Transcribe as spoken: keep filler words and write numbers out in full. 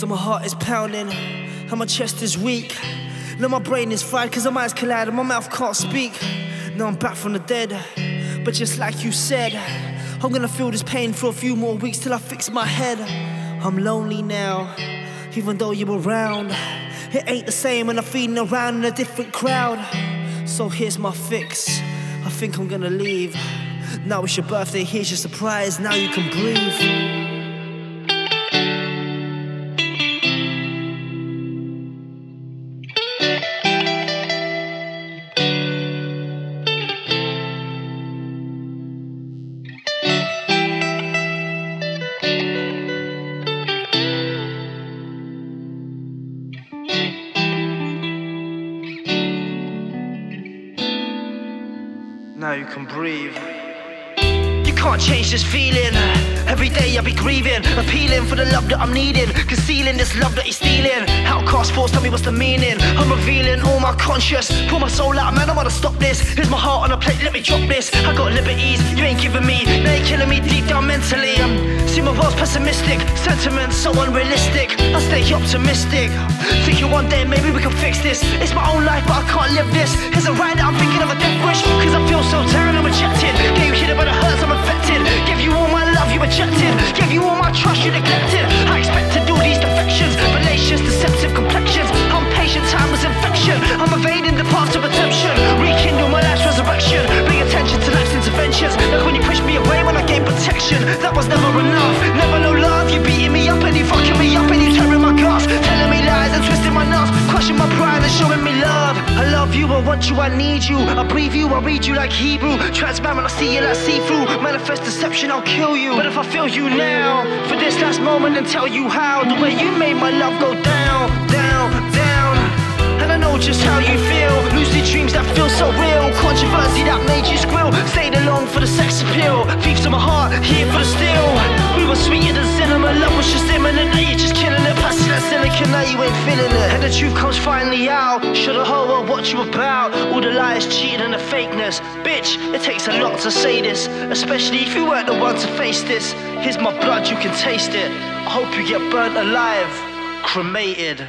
So my heart is pounding and my chest is weak. Now my brain is fried cause my eyes collide and my mouth can't speak. Now I'm back from the dead, but just like you said, I'm gonna feel this pain for a few more weeks till I fix my head. I'm lonely now, even though you're around. It ain't the same when I'm feeding around in a different crowd. So here's my fix, I think I'm gonna leave. Now it's your birthday, here's your surprise, now you can breathe. Now you can breathe. You can't change this feeling. Every day I be grieving, appealing for the love that I'm needing, concealing this love that you're stealing. Outcast force, tell me what's the meaning. I'm revealing all my conscience. Pull my soul out, man, I wanna stop this. Here's my heart on a plate, let me drop this. I got liberties, you ain't giving me. They ain't killing me deep down mentally. I'm, see my world's pessimistic, sentiments so unrealistic. I stay optimistic, thinking one day maybe we can fix this. It's my own life but I can't live this. Is it right that I'm thinking of a death wish? Cause I feel so down and rejected. Gave you hit but it hurts, I'm affected. Give you all my love, you rejected. Give you all my trust, you neglected. I expect to do these defections, fallacious, deceptive complexions. I'm patient, time was infection. I'm evading the path to redemption. Rekindle my life's resurrection. Bring attention to life's interventions. Like when you pushed me away when I gave protection. That was never enough, never no love. You beating me up and you fucking me up and you tearing my guts, telling me lies and twisting my nuts, crushing my pride and showing me love. I love you, I want you, I need you. I breathe you, I read you like Hebrew. Transparent, I see you like see-through. Manifest deception, I'll kill you. But if I feel you now, for this last moment and tell you how, the way you made my love go down, down, down. And I know just how you feel. Lucid dreams that feel so real. Controversy that made you squeal. Stayed along for the sex appeal. Thieves in my heart, here for the steal. We were sweeter than cinema, love was just imminent. Now you're just killing it, passing that silicon. Now you ain't feeling it. And the truth comes finally out. Show the whole world what you about. All the lies, cheating and the fakeness. Bitch, it takes a lot to say this, especially if you weren't the one to face this. Here's my blood, you can taste it. I hope you get burnt alive, cremated.